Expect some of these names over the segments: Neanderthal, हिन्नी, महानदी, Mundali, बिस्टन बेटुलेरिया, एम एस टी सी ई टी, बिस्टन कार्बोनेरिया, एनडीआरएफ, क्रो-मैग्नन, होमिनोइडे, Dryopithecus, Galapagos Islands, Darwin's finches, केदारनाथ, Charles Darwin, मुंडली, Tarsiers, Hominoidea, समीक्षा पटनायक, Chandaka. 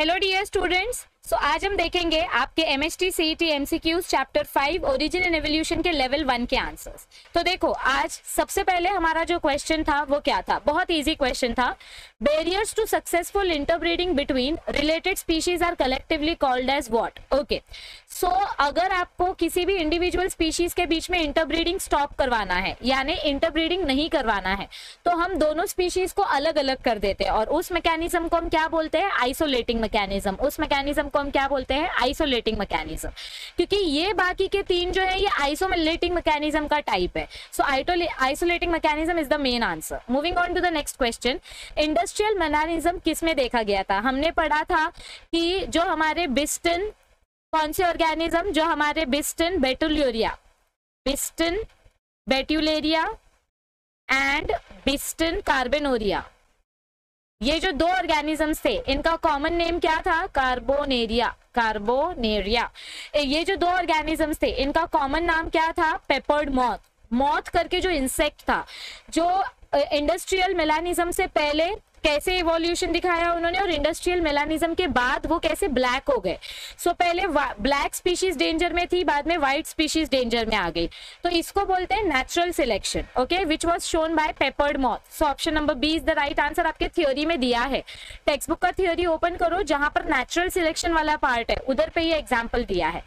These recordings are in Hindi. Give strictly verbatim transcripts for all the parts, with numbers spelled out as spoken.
हेलो डियर स्टूडेंट्स, सो आज हम देखेंगे आपके एम एस टी सी ई टी M C Qs chapter five origin and evolution के लेवल वन के आंसर्स। तो देखो, आज सबसे पहले हमारा जो क्वेश्चन था वो क्या था, बहुत इजी क्वेश्चन था। Barriers to successful interbreeding between related species are collectively called as what. Okay, so अगर आपको किसी भी इंडिविजुअल स्पीशीज के बीच में इंटरब्रीडिंग स्टॉप करवाना है, यानी इंटरब्रीडिंग नहीं करवाना है, तो हम दोनों स्पीशीज को अलग अलग कर देते हैं और उस मैकेनिज्म को हम क्या बोलते हैं, आइसोलेटिंग मैकेनिज्म। उस मैकेनिज्म को हम क्या बोलते हैं, आइसोलेटिंग मैकेनिज्म, क्योंकि ये बाकी के तीन जो है ये आइसोलेटिंग मैकेनिज्म का टाइप है। So isolating mechanism is the main answer. Moving on to the next question, industrial mechanism किसमें देखा गया था। हमने पढ़ा था कि जो हमारे बिस्टन, कौन से ऑर्गेनिज्म, जो हमारे बिस्टन बेटुलेरिया, बिस्टन बेटुलेरिया एंड बिस्टन कार्बोनेरिया, ये जो दो ऑर्गेनिजम्स थे इनका कॉमन नेम क्या था, कार्बोनेरिया, कार्बोनेरिया। ये जो दो ऑर्गेनिजम्स थे इनका कॉमन नाम क्या था, पेपर्ड मॉथ, मॉथ करके जो इंसेक्ट था, जो इंडस्ट्रियल मैकेनिज्म से पहले कैसे इवोल्यूशन दिखाया उन्होंने और इंडस्ट्रियल मैकेनिज्म के बाद वो कैसे ब्लैक हो गए। सो so, पहले ब्लैक स्पीशीज डेंजर में थी, बाद में व्हाइट स्पीशीज डेंजर में आ गई, तो इसको बोलते हैं natural selection. Okay, which was shown by peppered moth. So option number B is the right answer. आपके थ्योरी में दिया है, टेक्स्ट बुक का थ्योरी ओपन करो जहां पर नेचुरल सिलेक्शन वाला पार्ट है, उधर पे ये एग्जाम्पल दिया है।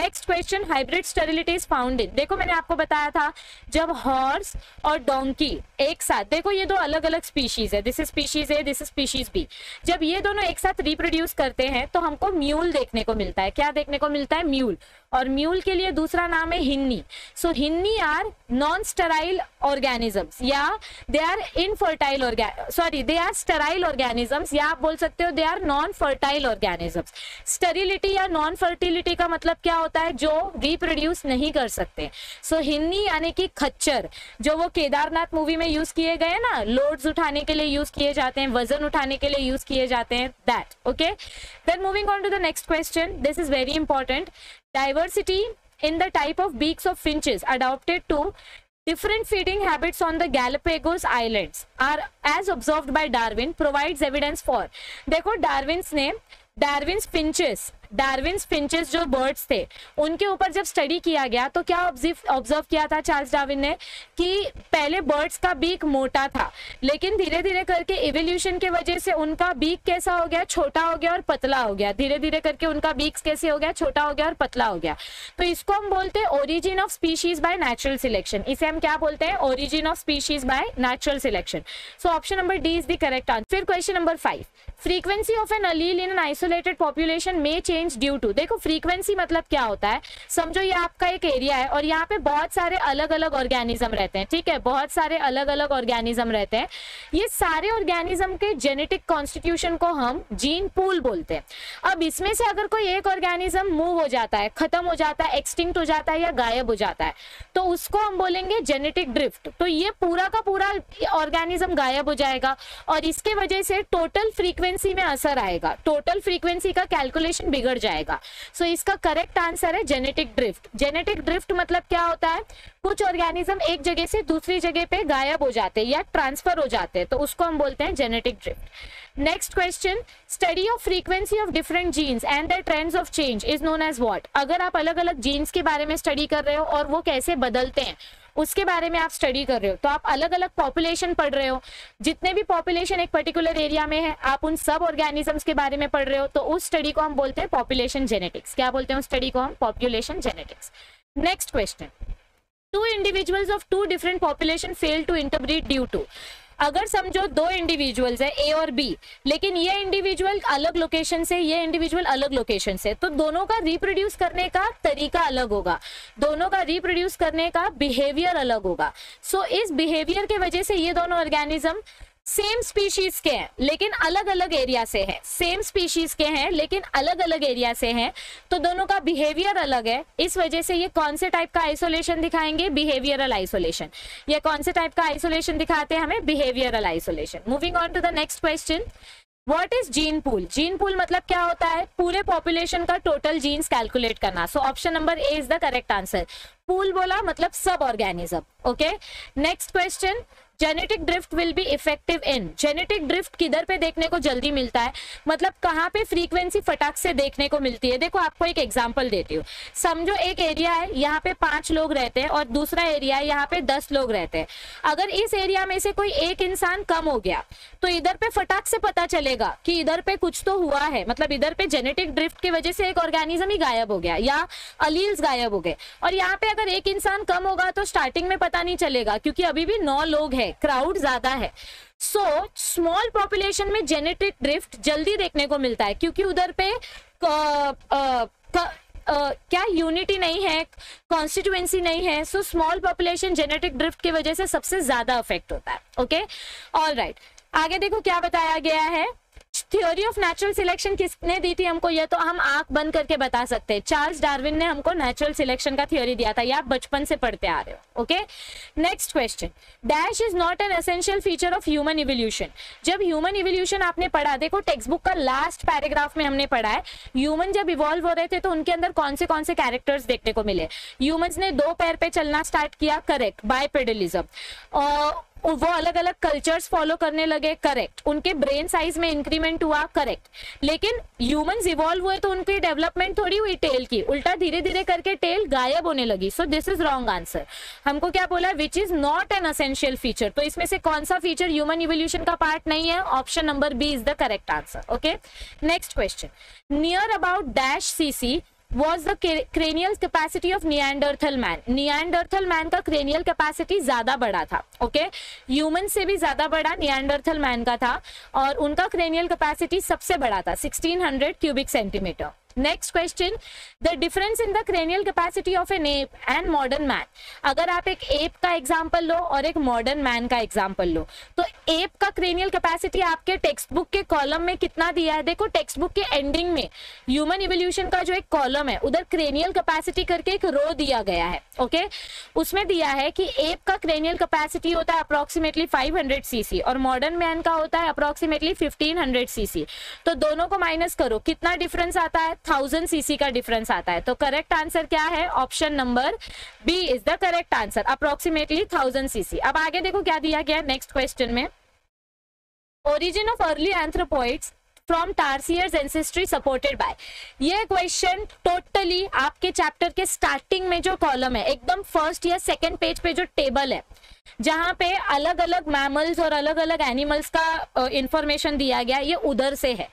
Next question, hybrid sterilities found in. देखो, मैंने आपको बताया था जब हॉर्स और डोंकी एक साथ, देखो ये दो अलग अलग स्पीशीज है, दिस इज स्पीशीज है, दिस स्पीशीज भी, जब ये दोनों एक साथ रिप्रोड्यूस करते हैं तो हमको म्यूल देखने को मिलता है। क्या देखने को मिलता है, म्यूल, और म्यूल के लिए दूसरा नाम है हिन्नी। So हिन्नी are non sterile organisms, या they are infertile organisms, sorry they are sterile organisms, या आप बोल सकते हो they are non fertile organisms. Sterility या नॉन फर्टिलिटी का मतलब क्या होता है, जो रिप्रोड्यूस नहीं कर सकते। सो so, हिन्नी यानी कि खच्चर, जो वो केदारनाथ मूवी में यूज किए गए ना, लोड्स उठाने के लिए यूज किए जाते हैं, वजन उठाने के लिए यूज किए जाते हैं, that. Okay, then moving on to the next question, this is very important. Diversity in the type of beaks of finches adopted to different feeding habits on the Galapagos Islands are as observed by Darwin provides evidence for। देखो, डार्विन्स ने डार्विन्स फिंचेस, डार्विन्स फिंचेस जो बर्ड्स थे उनके ऊपर जब स्टडी किया गया तो क्या ऑब्जर्व किया था चार्ल्स डार्विन ने, कि पहले बर्ड्स का बीक मोटा था, लेकिन धीरे धीरे करके इवोल्यूशन के वजह से उनका बीक कैसा हो गया, छोटा हो गया और पतला हो गया। धीरे धीरे करके उनका बीक कैसे हो गया, छोटा हो गया और पतला हो गया। तो इसको हम बोलते हैं origin of species by natural selection. इसे हम क्या बोलते हैं, origin of species by natural selection. So option number D is the correct answer. फिर question number five, frequency of an allele in an isolated population में चेंज ड्यू टू। देखो, फ्रीक्वेंसी मतलब क्या होता है, समझो ये आपका एक एरिया है और यहाँ पे बहुत सारे अलग अलग ऑर्गेनिज्म रहते हैं, ठीक है, बहुत सारे अलग अलग ऑर्गेनिज्म रहते हैं। ये सारे ऑर्गेनिज्म के जेनेटिक कॉन्स्टिट्यूशन को हम जीन पूल बोलते हैं। अब इसमें से अगर कोई एक ऑर्गेनिज्म मूव हो जाता है, खत्म हो जाता है, एक्सटिंक्ट हो जाता है या गायब हो जाता है, तो उसको हम बोलेंगे जेनेटिक ड्रिफ्ट। तो ये पूरा का पूरा ऑर्गेनिज्म गायब हो जाएगा और इसके वजह से टोटल फ्रीक्वेंसी में असर आएगा, टोटल फ्रीक्वेंसी का कैलकुलेशन बिगड़ जाएगा। सो so, इसका करेक्ट आंसर है जेनेटिक ड्रिफ्ट। जेनेटिक ड्रिफ्ट मतलब क्या होता है, कुछ ऑर्गेनिज्म एक जगह से दूसरी जगह पे गायब हो जाते हैं या ट्रांसफर हो जाते हैं, तो उसको हम बोलते हैं genetic drift. Next question, study of frequency of different genes and the trends of change is known as what. अगर आप अलग अलग जीन्स के बारे में स्टडी कर रहे हो और वो कैसे बदलते हैं उसके बारे में आप स्टडी कर रहे हो, तो आप अलग अलग पॉपुलेशन पढ़ रहे हो, जितने भी पॉपुलेशन एक पर्टिकुलर एरिया में है आप उन सब ऑर्गेनिजम्स के बारे में पढ़ रहे हो, तो उस स्टडी को हम बोलते हैं पॉपुलेशन जेनेटिक्स। क्या बोलते हैं उस स्टडी को हम, population genetics. Next question, two individuals of two different population fail to interbreed due to. अगर समझो दो इंडिविजुअल्स है ए और बी, लेकिन ये इंडिविजुअल अलग लोकेशन से, ये इंडिविजुअल अलग लोकेशन से, तो दोनों का रिप्रोड्यूस करने का तरीका अलग होगा, दोनों का रिप्रोड्यूस करने का बिहेवियर अलग होगा। सो so, इस बिहेवियर के वजह से ये दोनों ऑर्गेनिज्म सेम स्पीशीज के हैं लेकिन अलग अलग एरिया से हैं, सेम स्पीशीज के हैं लेकिन अलग अलग एरिया से हैं, तो दोनों का बिहेवियर अलग है, इस वजह से ये कौन से टाइप का आइसोलेशन दिखाएंगे, बिहेवियरल आइसोलेशन। ये कौन से टाइप का आइसोलेशन दिखाते हैं हमें, behavioural isolation. Moving on to the next question, what is gene pool. Gene pool मतलब क्या होता है, पूरे पॉपुलेशन का टोटल जीन्स कैलकुलेट करना। So option number A is the correct answer. Pool बोला मतलब सब organism. Okay, next question, genetic drift will be effective in, genetic drift किधर पे देखने को जल्दी मिलता है, मतलब कहाँ पे फ्रीक्वेंसी फटाक से देखने को मिलती है। देखो आपको एक एग्जांपल देती हूँ, समझो एक एरिया है यहाँ पे पांच लोग रहते हैं और दूसरा एरिया है यहाँ पे दस लोग रहते हैं। अगर इस एरिया में से कोई एक इंसान कम हो गया तो इधर पे फटाक से पता चलेगा कि इधर पे कुछ तो हुआ है, मतलब इधर पे जेनेटिक ड्रिफ्ट की वजह से एक ऑर्गेनिज्म ही गायब हो गया या अलील्स गायब हो गए। और यहाँ पे अगर एक इंसान कम होगा तो स्टार्टिंग में पता नहीं चलेगा क्योंकि अभी भी नौ लोग हैं, क्राउड ज्यादा है। सो स्मॉल पॉपुलेशन में जेनेटिक ड्रिफ्ट जल्दी देखने को मिलता है क्योंकि उधर पे आ, आ, क, Uh, क्या यूनिटी नहीं है, कॉन्स्टिट्यूएंसी नहीं है। So small population genetic drift की वजह से सबसे ज्यादा अफेक्ट होता है। ओके, ऑल राइट, आगे देखो क्या बताया गया है। थ्योरी ऑफ नेचुरल सिलेक्शन किसने दी थी हमको, ये तो हम आंख बंद करके बता सकते हैं। चार्ल्स डार्विन ने हमको नेचुरल सिलेक्शन का थ्योरी दिया था, ये आप बचपन से पढ़ते आ रहे हो। Okay, next question, dash is not an essential feature of human evolution. जब ह्यूमन इवोल्यूशन आपने पढ़ा, देखो टेक्स्ट बुक का लास्ट पैराग्राफ में हमने पढ़ा है, ह्यूमन जब इवॉल्व हो रहे थे तो उनके अंदर कौन से कौन से कैरेक्टर्स देखने को मिले। ह्यूमंस ने दो पैर पे चलना स्टार्ट किया, करेक्ट, बाइपेडलिज्म। और वो अलग अलग कल्चर्स फॉलो करने लगे, करेक्ट। उनके ब्रेन साइज में इंक्रीमेंट हुआ, करेक्ट। लेकिन ह्यूमंस इवॉल्व हुए तो उनकी डेवलपमेंट थोड़ी हुई टेल की, उल्टा धीरे धीरे करके टेल गायब होने लगी। So this is wrong answer. हमको क्या बोला, which is not an essential feature, तो इसमें से कौन सा फीचर ह्यूमन इवोल्यूशन का पार्ट नहीं है। Option number B is the correct answer. Okay, next question, near about dash CC सी was the cranial capacity of Neanderthal man? Neanderthal man का cranial capacity ज़्यादा बड़ा था, ओके, okay? human से भी ज़्यादा बड़ा Neanderthal man का था और उनका cranial capacity सबसे बड़ा था, sixteen hundred cubic centimeter. Next question, the difference in the cranial capacity of an ape and modern man. अगर आप एक एप का एग्जांपल लो और एक मॉडर्न मैन का एग्जांपल लो तो एप का क्रेनियल कैपेसिटी आपके टेक्स्ट बुक के कॉलम में कितना दिया है। देखो टेक्स्ट बुक के एंडिंग में ह्यूमन इवोल्यूशन का जो एक कॉलम है उधर क्रेनियल कैपेसिटी करके एक रो दिया गया है, ओके, उसमें दिया है कि एप का क्रेनियल कैपेसिटी होता है अप्रोक्सीमेटली फाइव हंड्रेड सीसी और मॉडर्न मैन का होता है अप्रोक्सीमेटली फिफ्टीन हंड्रेड सीसी। तो दोनों को माइनस करो, कितना डिफरेंस आता है, थाउजेंड सीसी का डिफरेंस आता है। तो करेक्ट आंसर क्या है, option number B is the correct answer, approximately thousand cc. अब आगे देखो क्या दिया गया नेक्स्ट क्वेश्चन में, origin of early anthropoids From Tarsiers ancestry supported by। ये क्वेश्चन टोटली आपके चैप्टर के स्टार्टिंग में जो कॉलम है, एकदम फर्स्ट या सेकेंड पेज पे जो टेबल है जहाँ पे अलग अलग मैमल्स और अलग अलग एनिमल्स का इंफॉर्मेशन दिया गया, ये उधर से है।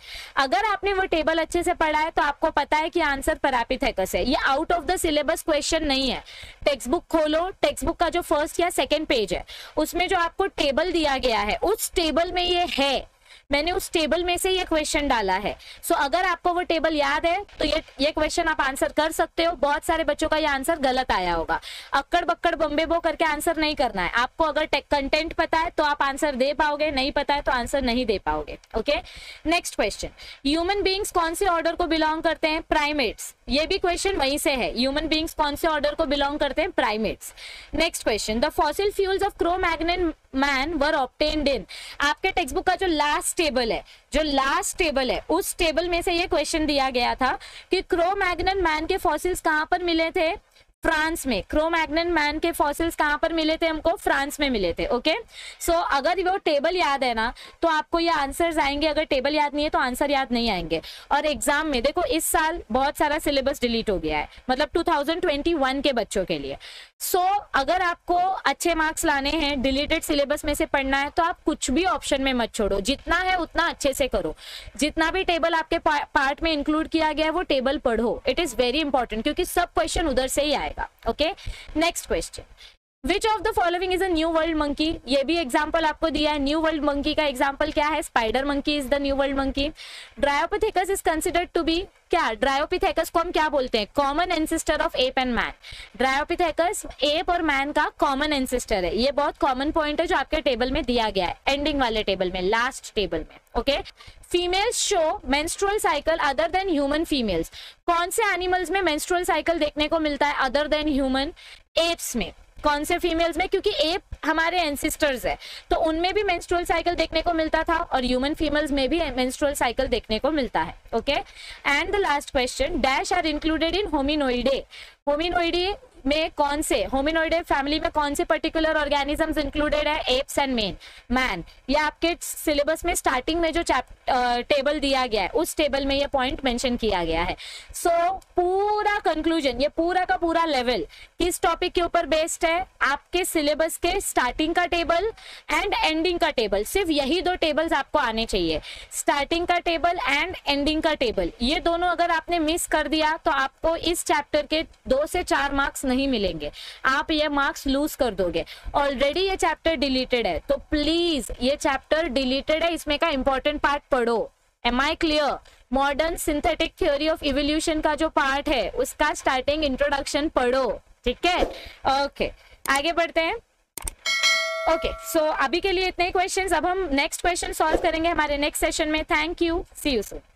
अगर आपने वो टेबल अच्छे से पढ़ा है तो आपको पता है कि आंसर Dryopithecus है। ये out of the syllabus question नहीं है। टेक्स्ट बुक खोलो, टेक्स्ट बुक का जो फर्स्ट या सेकेंड पेज है उसमें जो आपको टेबल दिया गया है उस टेबल में ये है, मैंने उस टेबल में से ये क्वेश्चन डाला है। सो so, अगर आपको वो टेबल याद है तो ये ये क्वेश्चन आप आंसर कर सकते हो। बहुत सारे बच्चों का ये आंसर गलत आया होगा, अक्कड़ बक्कड़ बम्बे बो करके आंसर नहीं करना है आपको। अगर कंटेंट पता है तो आप आंसर दे पाओगे, नहीं पता है तो आंसर नहीं दे पाओगे। Okay, next question, human beings कौन से ऑर्डर को बिलोंग करते हैं, प्राइमेट्स। ये भी क्वेश्चन वहीं से है, ह्यूमन बींग्स कौन से ऑर्डर को बिलोंग करते हैं, primates. Next question, the fossil fuels of क्रो-मैग्नन man were obtained in. आपके टेक्स्ट बुक का जो लास्ट टेबल है, जो लास्ट टेबल है उस टेबल में से ये क्वेश्चन दिया गया था कि क्रो-मैग्नन मैन के फॉसिल्स कहां पर मिले थे, फ्रांस में। क्रो-मैग्नन मैन के फॉसिल्स कहां पर मिले थे, हमको फ्रांस में मिले थे। ओके, सो so, अगर वो टेबल याद है ना तो आपको ये आंसर्स आएंगे, अगर टेबल याद नहीं है तो आंसर याद नहीं आएंगे। और एग्जाम में देखो इस साल बहुत सारा सिलेबस डिलीट हो गया है, मतलब टू थाउजेंड ट्वेंटी वन के बच्चों के लिए। सो so, अगर आपको अच्छे मार्क्स लाने हैं, डिलीटेड सिलेबस में से पढ़ना है तो आप कुछ भी ऑप्शन में मत छोड़ो, जितना है उतना अच्छे से करो। जितना भी टेबल आपके पार्ट में इंक्लूड किया गया है वो टेबल पढ़ो, इट इज वेरी इंपॉर्टेंट, क्योंकि सब क्वेश्चन उधर से ही आए। Okay, next question, which of the following is a new world monkey. ये भी एग्जांपल आपको दिया है, न्यू वर्ल्ड मंकी का एग्जांपल क्या है, spider monkey is the new world monkey. Dryopithecus is considered to be क्या, Dryopithecus को हम क्या बोलते हैं, common ancestor of ape and man. Dryopithecus ape और मैन का कॉमन एंसेस्टर है, ये बहुत कॉमन पॉइंट है जो आपके टेबल में दिया गया है, एंडिंग वाले टेबल में, लास्ट टेबल में। Okay, females show menstrual cycle other than human females. कौन से एनिमल्स में मेंस्ट्रुअल साइकिल देखने को मिलता है अदर देन ह्यूमन, एप्स में। कौन से फीमेल्स में, क्योंकि एप हमारे एंसेस्टर्स है तो उनमें भी मेंस्ट्रुअल साइकिल देखने को मिलता था और ह्यूमन फीमेल्स में भी मेंस्ट्रुअल साइकिल देखने को मिलता है। Okay, and the last question, dash are included in होमिनोइडे। होमिनोइडे में कौन से होमिनोइडे फैमिली में कौन से पर्टिकुलर ऑर्गेनिजम्स इंक्लूडेड है? एप्स एंड मैन मैन ये आपके सिलेबस में स्टार्टिंग में जो चैप्टर टेबल दिया गया है उस टेबल में ये पॉइंट मेंशन किया गया है. सो so, पूरा कंक्लूजन, ये पूरा का पूरा लेवल किस टॉपिक के ऊपर बेस्ड है? आपके सिलेबस के स्टार्टिंग का टेबल एंड एंडिंग का टेबल, सिर्फ यही दो टेबल्स आपको आने चाहिए, स्टार्टिंग का टेबल एंड एंडिंग का टेबल. ये दोनों अगर आपने मिस कर दिया तो आपको इस चैप्टर के दो से चार मार्क्स नहीं मिलेंगे, आप ये मार्क्स लूज कर दोगे. ऑलरेडी ये चैप्टर डिलीटेड है तो प्लीज, ये चैप्टर डिलीटेड है, इसमें का इंपॉर्टेंट पार्ट पढ़ो. Am I clear? Modern synthetic theory of evolution का जो पार्ट है उसका स्टार्टिंग इंट्रोडक्शन पढ़ो. ठीक है, ओके आगे बढ़ते हैं. ओके okay, सो so अभी के लिए इतने क्वेश्चंस. अब हम नेक्स्ट क्वेश्चन सॉल्व करेंगे हमारे नेक्स्ट सेशन में. Thank you, see you soon.